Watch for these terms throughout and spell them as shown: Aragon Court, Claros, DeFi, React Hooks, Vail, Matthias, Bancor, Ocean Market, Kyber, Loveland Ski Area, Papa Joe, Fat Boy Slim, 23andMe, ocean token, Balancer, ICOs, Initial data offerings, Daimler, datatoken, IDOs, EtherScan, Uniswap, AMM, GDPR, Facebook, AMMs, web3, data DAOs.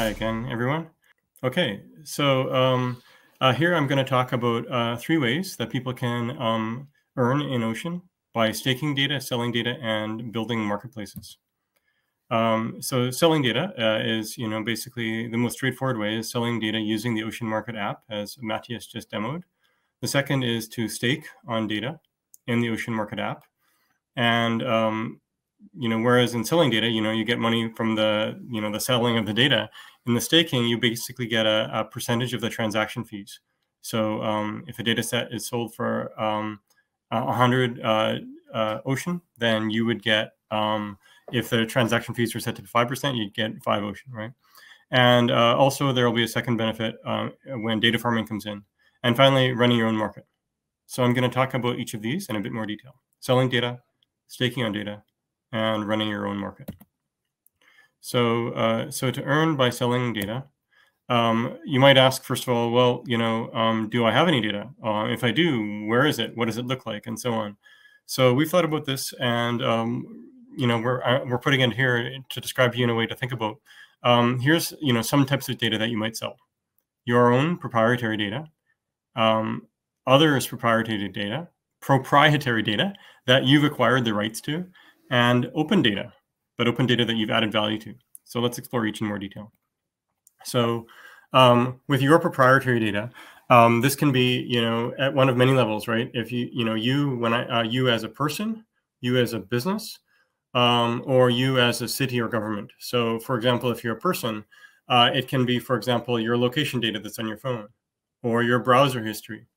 Hi again, everyone. Okay, so here I'm going to talk about three ways that people can earn in Ocean by staking data, selling data, and building marketplaces. So selling data is, basically the most straightforward way is selling data using the Ocean Market app, as Matthias just demoed. The second is to stake on data in the Ocean Market app. And, whereas in selling data, you get money from the, the selling of the data. In the staking, you basically get a percentage of the transaction fees. So if a data set is sold for 100 Ocean, then you would get, if the transaction fees were set to 5%, you'd get 5 Ocean, right? And also there will be a second benefit when data farming comes in. And finally, running your own market. So I'm going to talk about each of these in a bit more detail. Selling data, staking on data, and running your own market. So so to earn by selling data, you might ask, first of all, well, do I have any data? If I do, where is it? What does it look like? And so on. So we've thought about this, and we're putting it here to describe you in a way to think about. Here's some types of data that you might sell: your own proprietary data, others' proprietary data that you've acquired the rights to, and open data, but open data that you've added value to. So let's explore each in more detail. So with your proprietary data, this can be at one of many levels, right? If you as a person, you as a business, or you as a city or government. So for example, if you're a person, it can be, for example, your location data that's on your phone, or your browser history,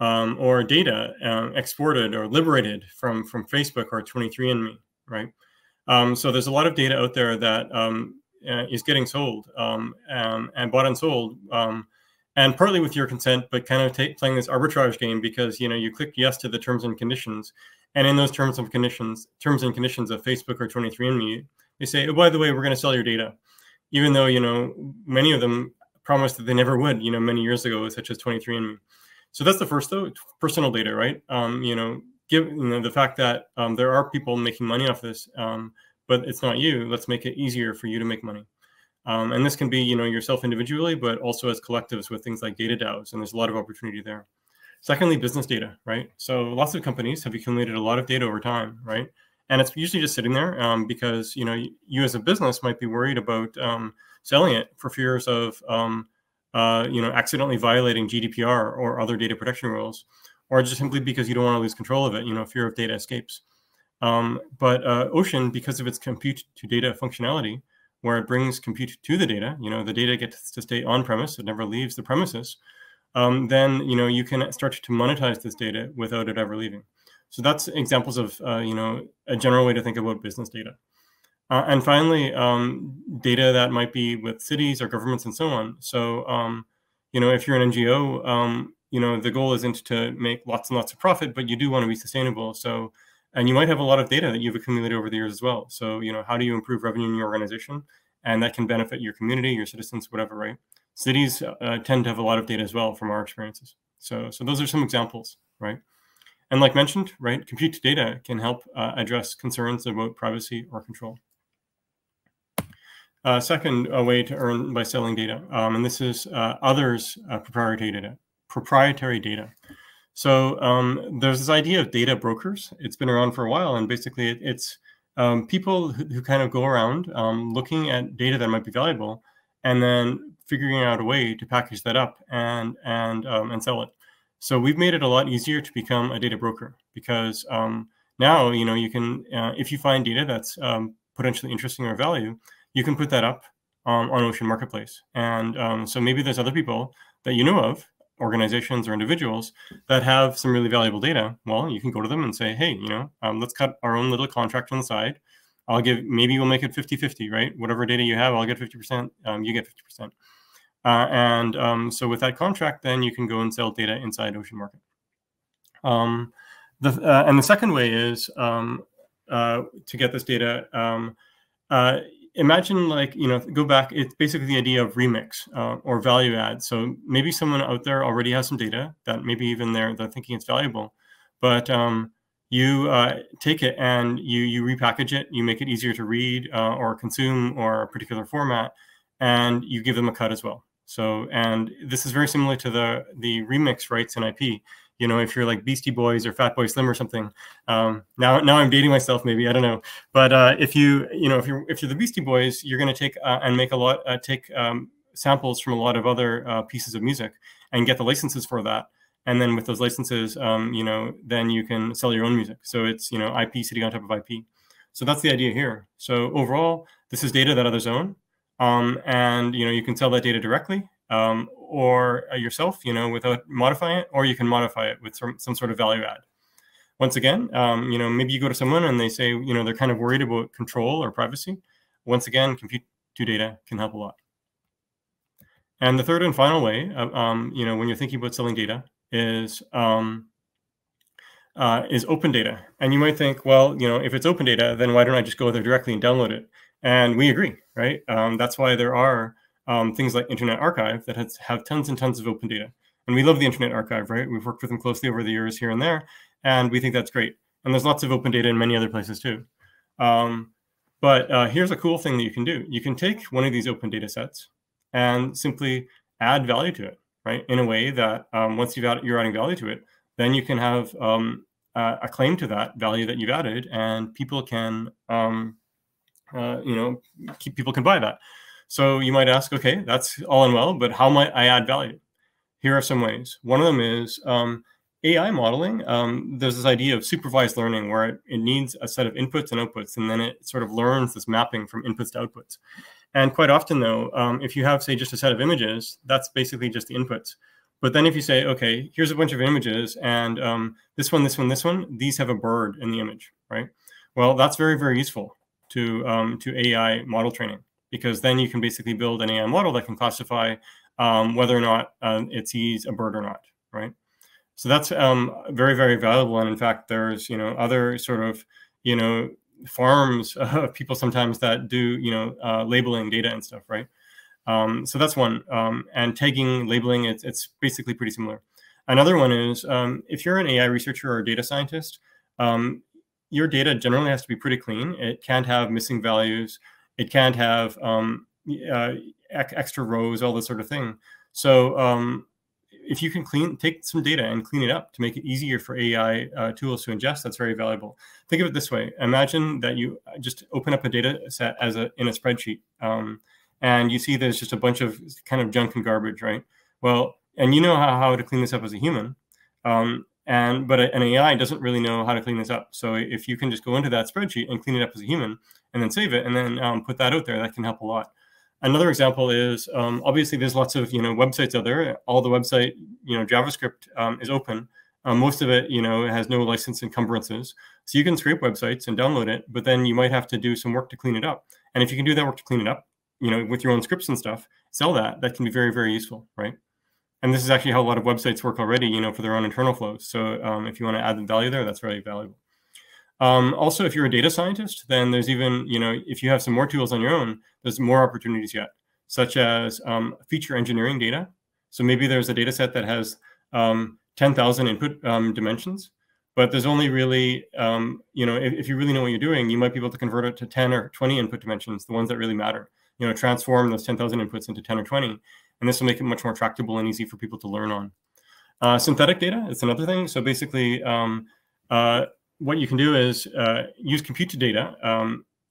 or data exported or liberated from Facebook or 23andMe, right? So there's a lot of data out there that is getting sold and bought and sold, and partly with your consent, but kind of playing this arbitrage game because you click yes to the terms and conditions, and in those terms and conditions of Facebook or 23andMe, they say, oh, by the way, we're going to sell your data, even though many of them promised that they never would, many years ago, such as 23andMe. So that's the first, though, personal data, right? Given the fact that there are people making money off this, but it's not you. Let's make it easier for you to make money. And this can be, yourself individually, but also as collectives with things like data DAOs, and there's a lot of opportunity there. Secondly, business data, right? So lots of companies have accumulated a lot of data over time, right? And it's usually just sitting there because, you as a business might be worried about selling it for fears of, accidentally violating GDPR or other data protection rules, or just simply because you don't want to lose control of it, fear of data escapes. But Ocean, because of its compute to data functionality, where it brings compute to the data, the data gets to stay on premise, it never leaves the premises, then, you can start to monetize this data without it ever leaving. So that's examples of, a general way to think about business data. And finally, data that might be with cities or governments and so on. So, if you're an NGO, the goal isn't to make lots and lots of profit, but you do want to be sustainable. So, and you might have a lot of data that you've accumulated over the years as well. So, how do you improve revenue in your organization? And that can benefit your community, your citizens, whatever, right? Cities tend to have a lot of data as well from our experiences. So those are some examples, right? And like mentioned, right, compute data can help address concerns about privacy or control. Second, a way to earn by selling data, and this is others' proprietary data. So there's this idea of data brokers. It's been around for a while, and basically it's people who kind of go around looking at data that might be valuable, and then figuring out a way to package that up and sell it. So we've made it a lot easier to become a data broker because now you can, if you find data that's potentially interesting or value, you can put that up on Ocean Marketplace. And so maybe there's other people that you know of, organizations or individuals that have some really valuable data. Well, you can go to them and say, hey, let's cut our own little contract on the side. Maybe we'll make it 50-50, right? Whatever data you have, I'll get 50%, you get 50%. So with that contract, then you can go and sell data inside Ocean Market. And the second way is to get this data, imagine, like, go back, it's basically the idea of remix or value add. So maybe someone out there already has some data that maybe even they're thinking it's valuable, but you take it and you repackage it, you make it easier to read or consume or a particular format, and you give them a cut as well. So, and this is very similar to the remix rights in IP. You know, if you're like Beastie Boys or Fat Boy Slim or something, now I'm dating myself, maybe, I don't know. But if you're the Beastie Boys, you're going to take and make a lot, take samples from a lot of other pieces of music and get the licenses for that. And then with those licenses, then you can sell your own music. So it's, IP sitting on top of IP. So that's the idea here. So overall, this is data that others own, and you can sell that data directly. Or yourself, without modifying it, or you can modify it with some sort of value add. Once again, maybe you go to someone and they say, they're kind of worried about control or privacy. Once again, compute to data can help a lot. And the third and final way, when you're thinking about selling data is open data. And you might think, well, if it's open data, then why don't I just go there directly and download it? And we agree, right? That's why there are things like Internet Archive that have tons and tons of open data. And we love the Internet Archive, right? We've worked with them closely over the years here and there, and we think that's great. And there's lots of open data in many other places too. But here's a cool thing that you can do. You can take one of these open data sets and simply add value to it, right? In a way that once you're adding value to it, then you can have a claim to that value that you've added, and people can, people can buy that. So you might ask, okay, that's all and well, but how might I add value? Here are some ways. One of them is AI modeling. There's this idea of supervised learning where it needs a set of inputs and outputs, and then it sort of learns this mapping from inputs to outputs. And quite often though, if you have, say, just a set of images, that's basically just the inputs. But then if you say, okay, here's a bunch of images, and this one, these have a bird in the image, right? Well, that's very, very useful to AI model training, because then you can basically build an AI model that can classify whether or not it sees a bird or not, right? So that's very, very valuable. And in fact, there's, other sort of, farms of people sometimes that do, labeling data and stuff, right? So that's one. And tagging, labeling, it's basically pretty similar. Another one is if you're an AI researcher or a data scientist, your data generally has to be pretty clean. It can't have missing values. It can't have extra rows, all this sort of thing. So if you can take some data and clean it up to make it easier for AI tools to ingest, that's very valuable. Think of it this way. Imagine that you just open up a data set in a spreadsheet, and you see there's just a bunch of kind of junk and garbage, right? Well, and you know how to clean this up as a human, but an AI doesn't really know how to clean this up. So if you can just go into that spreadsheet and clean it up as a human, and then save it, and then put that out there, that can help a lot. Another example is, obviously, there's lots of websites out there. All the website JavaScript is open. Most of it it has no license encumbrances. So you can scrape websites and download it, but then you might have to do some work to clean it up. And if you can do that work to clean it up, with your own scripts and stuff, sell that. That can be very, very useful, right? And this is actually how a lot of websites work already, for their own internal flows. So if you want to add the value there, that's really valuable. Also, if you're a data scientist, then there's even, if you have some more tools on your own, there's more opportunities yet, such as feature engineering data. So maybe there's a data set that has 10,000 input dimensions, but there's only really, if you really know what you're doing, you might be able to convert it to 10 or 20 input dimensions, the ones that really matter. Transform those 10,000 inputs into 10 or 20, and this will make it much more tractable and easy for people to learn on. Synthetic data is another thing. So basically, what you can do is use compute to data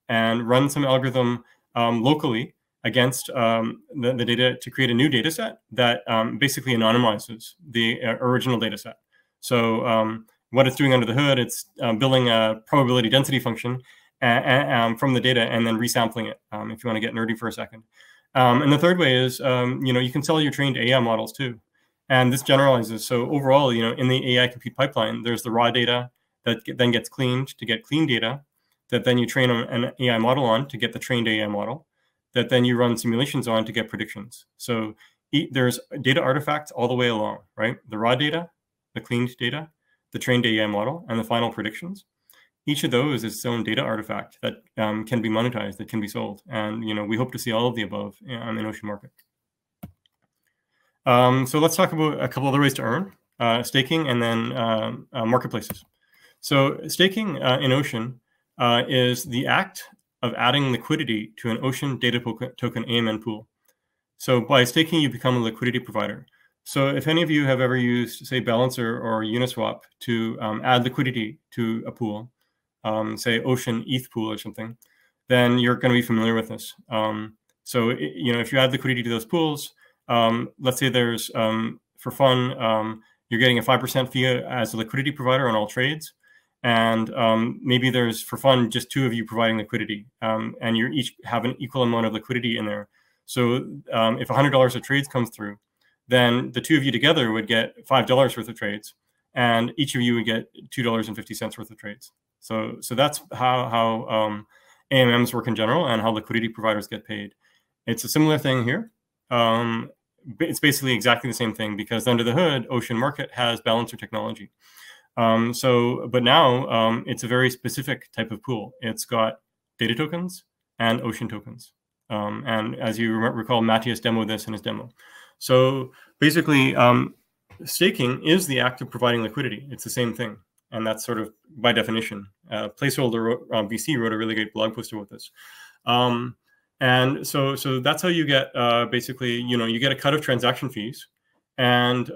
and run some algorithm locally against the data to create a new data set that basically anonymizes the original data set. So what it's doing under the hood, it's building a probability density function from the data and then resampling it, if you want to get nerdy for a second. And the third way is, you can sell your trained AI models too. And this generalizes. So overall, in the AI compute pipeline, there's the raw data that then gets cleaned to get clean data, that then you train an AI model on to get the trained AI model, that then you run simulations on to get predictions. So there's data artifacts all the way along, right? The raw data, the cleaned data, the trained AI model, and the final predictions. Each of those is its own data artifact that can be monetized, that can be sold. And we hope to see all of the above in Ocean Market. So let's talk about a couple other ways to earn, staking and then marketplaces. So staking in Ocean is the act of adding liquidity to an Ocean data token AMM pool. So by staking, you become a liquidity provider. So if any of you have ever used, say, Balancer or Uniswap to add liquidity to a pool, say Ocean ETH pool or something, then you're going to be familiar with this. So you know, if you add liquidity to those pools, let's say there's, for fun, you're getting a 5% fee as a liquidity provider on all trades. And maybe there's, for fun, just two of you providing liquidity. And you each have an equal amount of liquidity in there. So if $100 of trades comes through, then the two of you together would get $5 worth of trades, and each of you would get $2.50 worth of trades. So that's how AMMs work in general and how liquidity providers get paid. It's a similar thing here. It's basically exactly the same thing, because under the hood, Ocean Market has Balancer technology. But now it's a very specific type of pool. It's got data tokens and Ocean tokens. And as you recall, Matthias demoed this in his demo. So basically, staking is the act of providing liquidity. It's the same thing. And that's sort of by definition. Placeholder VC wrote a really great blog post about this. And so that's how you get basically, you know, you get a cut of transaction fees. And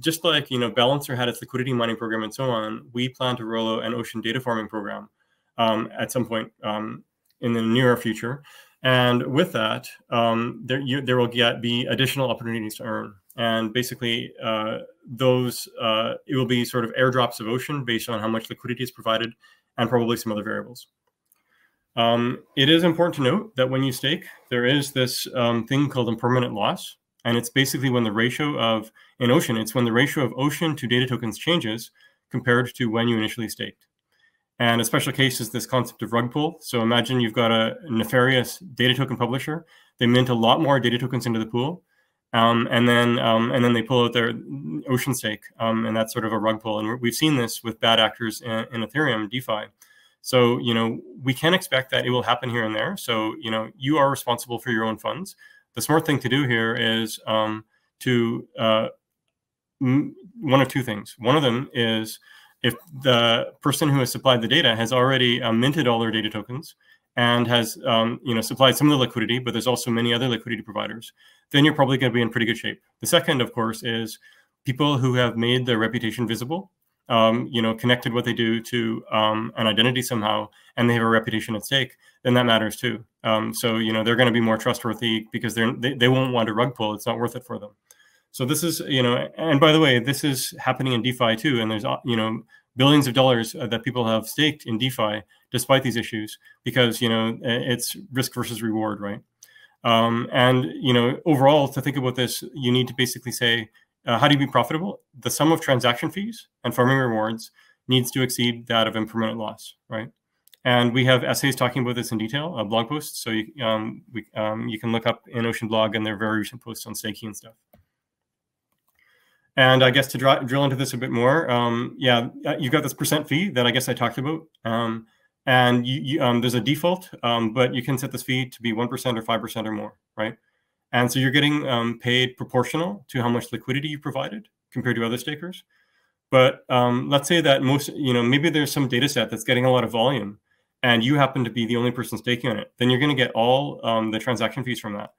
just like, you know, Balancer had its liquidity mining program and so on, we plan to roll out an Ocean data farming program at some point in the near future. And with that, there will be additional opportunities to earn. And basically, it will be sort of airdrops of Ocean based on how much liquidity is provided and probably some other variables. It is important to note that when you stake, there is this thing called impermanent loss. And it's basically when the ratio of, in Ocean, it's when the ratio of Ocean to data tokens changes compared to when you initially staked. And a special case is this concept of rug pull. So imagine you've got a nefarious data token publisher. They mint a lot more data tokens into the pool, and then they pull out their Ocean stake, and that's sort of a rug pull. And we've seen this with bad actors in Ethereum DeFi. So you know, we can expect that it will happen here and there. So you know, you are responsible for your own funds. The smart thing to do here is to one of two things. One of them is, if the person who has supplied the data has already minted all their data tokens and has you know, supplied some of the liquidity, but there's also many other liquidity providers, then you're probably going to be in pretty good shape. The second, of course, is people who have made their reputation visible, you know, connected what they do to an identity somehow, and they have a reputation at stake, then that matters too. So you know, they're going to be more trustworthy because they won't want to rug pull. It's not worth it for them. So this is, you know, and by the way, this is happening in DeFi too. And there's, you know, billions of dollars that people have staked in DeFi despite these issues, because, you know, it's risk versus reward, right? And, you know, overall, to think about this, you need to basically say, how do you be profitable? The sum of transaction fees and farming rewards needs to exceed that of impermanent loss, right? And we have essays talking about this in detail, a blog post. So you can look up in Ocean blog, and there are very recent posts on staking and stuff. And I guess to drill into this a bit more, yeah, you've got this percent fee that I guess I talked about. And there's a default, but you can set this fee to be 1% or 5% or more, right? And so you're getting paid proportional to how much liquidity you provided compared to other stakers. But let's say that most, you know, maybe there's some data set that's getting a lot of volume and you happen to be the only person staking on it. Then you're going to get all the transaction fees from that,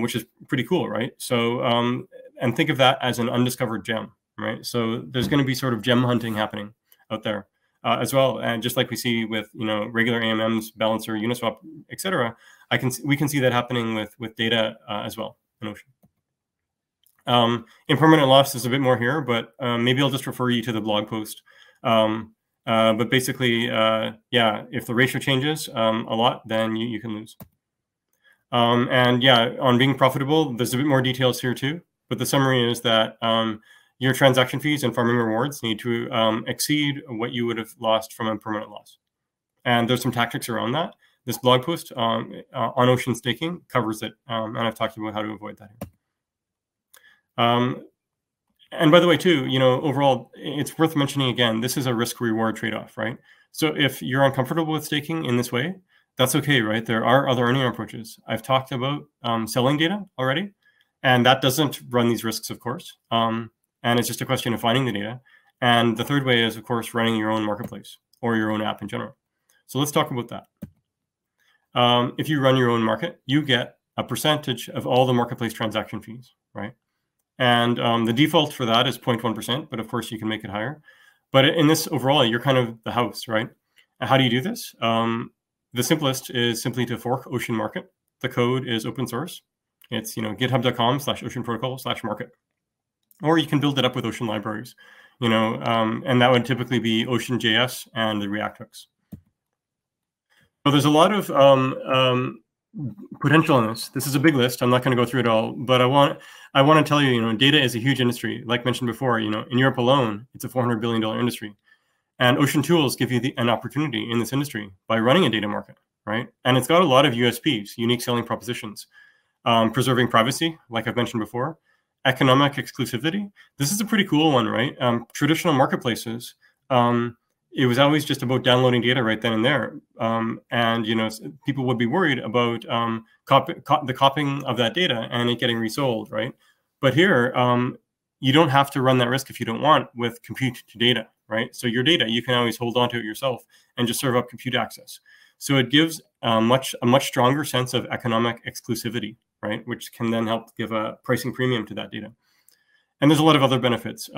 which is pretty cool, right? So, and think of that as an undiscovered gem, right? So there's going to be sort of gem hunting happening out there as well. And just like we see with, you know, regular AMMs, Balancer, Uniswap, et cetera, we can see that happening with data as well in Ocean. Impermanent loss is a bit more here, but maybe I'll just refer you to the blog post. But basically, yeah, if the ratio changes a lot, then you can lose. And yeah, on being profitable, there's a bit more details here too. But the summary is that your transaction fees and farming rewards need to exceed what you would have lost from impermanent loss. And there's some tactics around that. This blog post on Ocean staking covers it. And I've talked about how to avoid that here. And by the way, too, you know, overall, it's worth mentioning again, this is a risk-reward trade-off, right? So if you're uncomfortable with staking in this way, that's okay, right? There are other earning approaches. I've talked about selling data already. And that doesn't run these risks, of course. And it's just a question of finding the data. And the third way is, of course, running your own marketplace or your own app in general. So let's talk about that. If you run your own market, you get a percentage of all the marketplace transaction fees, right? And the default for that is 0.1%, but of course you can make it higher. But in this overall, you're kind of the house, right? How do you do this? The simplest is simply to fork Ocean Market. The code is open source. It's github.com/oceanprotocol/market. Or you can build it up with Ocean libraries, and that would typically be Ocean.js and the React hooks. So there's a lot of potential in this. This is a big list. I'm not going to go through it all, but I want to tell you, data is a huge industry. Like mentioned before, in Europe alone, it's a $400 billion industry. And Ocean tools give you an opportunity in this industry by running a data market, right? And it's got a lot of USPs, unique selling propositions, preserving privacy, like I've mentioned before, economic exclusivity. This is a pretty cool one, right? Traditional marketplaces, it was always just about downloading data right then and there. And people would be worried about the copying of that data and it getting resold, right? But here, you don't have to run that risk if you don't want with compute to data, right? So your data, you can always hold onto it yourself and just serve up compute access. So it gives a much stronger sense of economic exclusivity, right? Which can then help give a pricing premium to that data. And there's a lot of other benefits.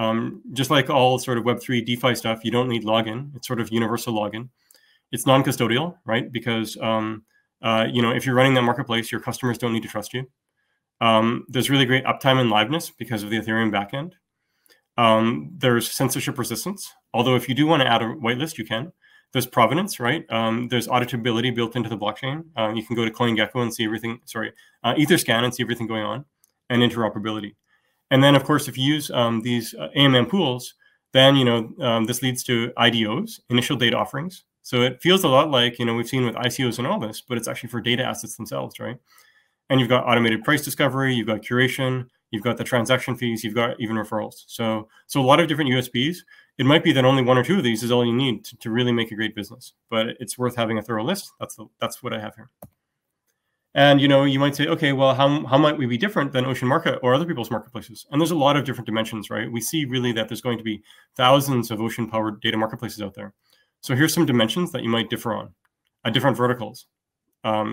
Just like all sort of Web3 DeFi stuff, you don't need login. It's sort of universal login. It's non-custodial, right? Because if you're running that marketplace, your customers don't need to trust you. There's really great uptime and liveness because of the Ethereum backend. There's censorship resistance. Although if you do want to add a whitelist, you can. There's provenance, right? There's auditability built into the blockchain. You can go to CoinGecko and see everything, EtherScan and see everything going on, and interoperability. And then, of course, if you use these AMM pools, then this leads to IDOs, initial data offerings. So it feels a lot like we've seen with ICOs and all this, but it's actually for data assets themselves, right? And you've got automated price discovery, you've got curation, you've got the transaction fees, you've got even referrals. So a lot of different USPs. It might be that only one or two of these is all you need to really make a great business, but it's worth having a thorough list. That's what I have here. And you might say, okay, well, how might we be different than Ocean Market or other people's marketplaces? And there's a lot of different dimensions, right? We see really that there's going to be thousands of Ocean-powered data marketplaces out there. So here's some dimensions that you might differ on, different verticals.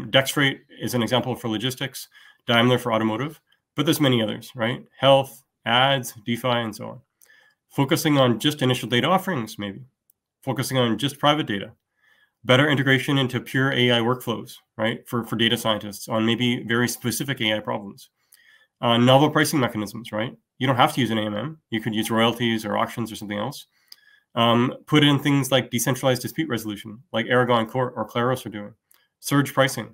Dexrate is an example for logistics, Daimler for automotive, but there's many others, right? Health, ads, DeFi, and so on. Focusing on just initial data offerings, maybe. Focusing on just private data. Better integration into pure AI workflows, right? For data scientists on maybe very specific AI problems. Novel pricing mechanisms, right? You don't have to use an AMM. You could use royalties or auctions or something else. Put in things like decentralized dispute resolution, like Aragon Court or Claros are doing. Surge pricing,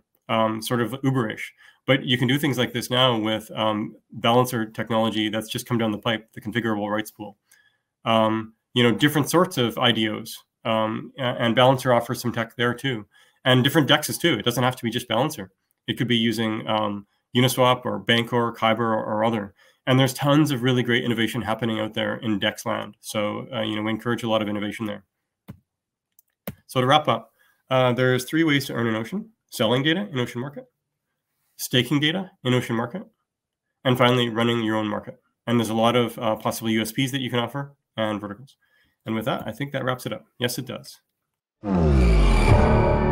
sort of Uber-ish. But you can do things like this now with Balancer technology that's just come down the pipe, the configurable rights pool. Different sorts of IDOs. And Balancer offers some tech there too, and different dexes too. It doesn't have to be just Balancer. It could be using Uniswap or Bancor, Kyber, or other. And there's tons of really great innovation happening out there in Dex land. So we encourage a lot of innovation there. So to wrap up, there's three ways to earn in Ocean: selling data in Ocean Market, staking data in Ocean Market, and finally running your own market. And there's a lot of possible USPs that you can offer and verticals. And with that, I think that wraps it up. Yes, it does.